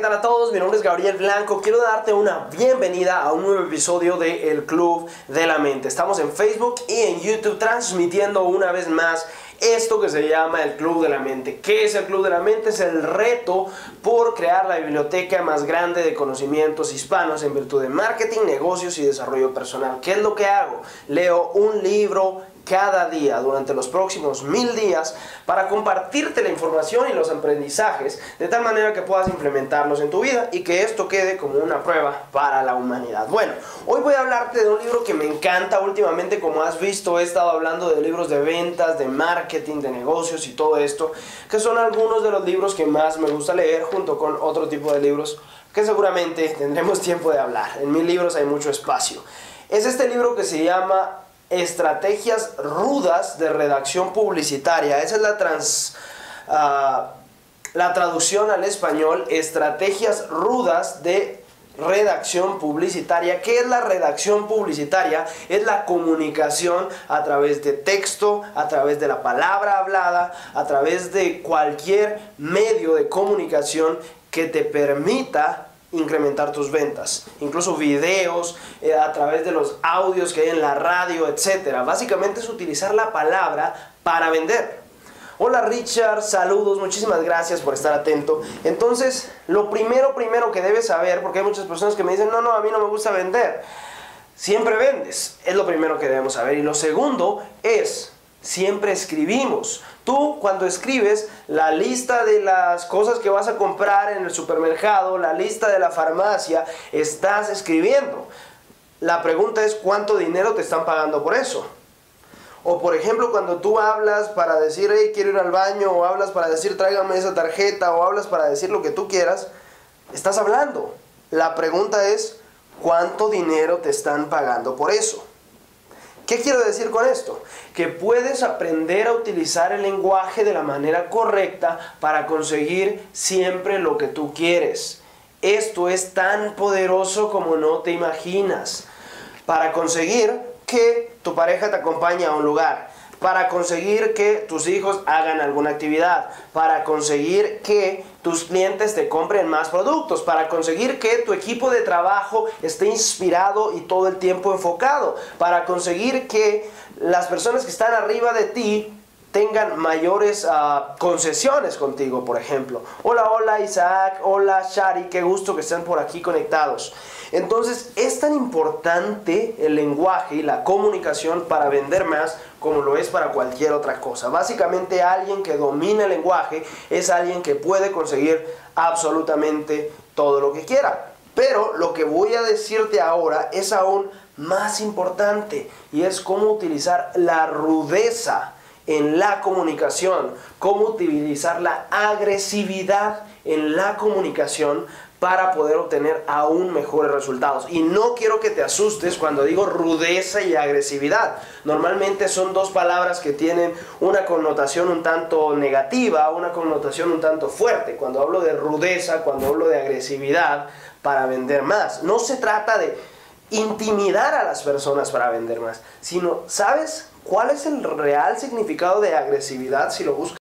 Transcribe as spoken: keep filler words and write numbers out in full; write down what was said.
¿qué tal a todos? Mi nombre es Gabriel Blanco. Quiero darte una bienvenida a un nuevo episodio de El Club de la Mente. Estamos en Facebook y en YouTube transmitiendo una vez más esto que se llama El Club de la Mente. ¿Qué es El Club de la Mente? Es el reto por crear la biblioteca más grande de conocimientos hispanos en virtud de marketing, negocios y desarrollo personal. ¿Qué es lo que hago? Leo un libro cada día durante los próximos mil días para compartirte la información y los aprendizajes de tal manera que puedas implementarlos en tu vida y que esto quede como una prueba para la humanidad. Bueno, hoy voy a hablarte de un libro que me encanta. Últimamente, como has visto, he estado hablando de libros de ventas, de marketing, de negocios y todo esto, que son algunos de los libros que más me gusta leer, junto con otro tipo de libros que seguramente tendremos tiempo de hablar. En mis libros hay mucho espacio. Es este libro que se llama Estrategias rudas de redacción publicitaria. Esa es la, trans, uh, la traducción al español, estrategias rudas de redacción publicitaria. ¿Qué es la redacción publicitaria? Es la comunicación a través de texto, a través de la palabra hablada, a través de cualquier medio de comunicación que te permita incrementar tus ventas, incluso videos, eh, a través de los audios que hay en la radio, etcétera. Básicamente es utilizar la palabra para vender. Hola Richard, saludos, muchísimas gracias por estar atento. Entonces, lo primero, primero que debes saber, porque hay muchas personas que me dicen, no, no, a mí no me gusta vender. Siempre vendes, es lo primero que debemos saber. Y lo segundo es, siempre escribimos. Tú, cuando escribes la lista de las cosas que vas a comprar en el supermercado, la lista de la farmacia, estás escribiendo. La pregunta es cuánto dinero te están pagando por eso. O por ejemplo, cuando tú hablas para decir, hey, quiero ir al baño, o hablas para decir, tráigame esa tarjeta, o hablas para decir lo que tú quieras, estás hablando. La pregunta es cuánto dinero te están pagando por eso. ¿Qué quiero decir con esto? Que puedes aprender a utilizar el lenguaje de la manera correcta para conseguir siempre lo que tú quieres. Esto es tan poderoso como no te imaginas. Para conseguir que tu pareja te acompañe a un lugar, para conseguir que tus hijos hagan alguna actividad, para conseguir que tus clientes te compren más productos, para conseguir que tu equipo de trabajo esté inspirado y todo el tiempo enfocado, para conseguir que las personas que están arriba de ti tengan mayores uh, concesiones contigo, por ejemplo. Hola, hola Isaac, hola Shari, qué gusto que estén por aquí conectados. Entonces, es tan importante el lenguaje y la comunicación para vender más como lo es para cualquier otra cosa. Básicamente, alguien que domina el lenguaje es alguien que puede conseguir absolutamente todo lo que quiera. Pero lo que voy a decirte ahora es aún más importante, y es cómo utilizar la rudeza en la comunicación, cómo utilizar la agresividad en la comunicación para poder obtener aún mejores resultados. Y no quiero que te asustes cuando digo rudeza y agresividad. Normalmente son dos palabras que tienen una connotación un tanto negativa, una connotación un tanto fuerte. Cuando hablo de rudeza, cuando hablo de agresividad, para vender más. No se trata de intimidar a las personas para vender más, sino, ¿sabes cuál es el real significado de agresividad si lo buscas?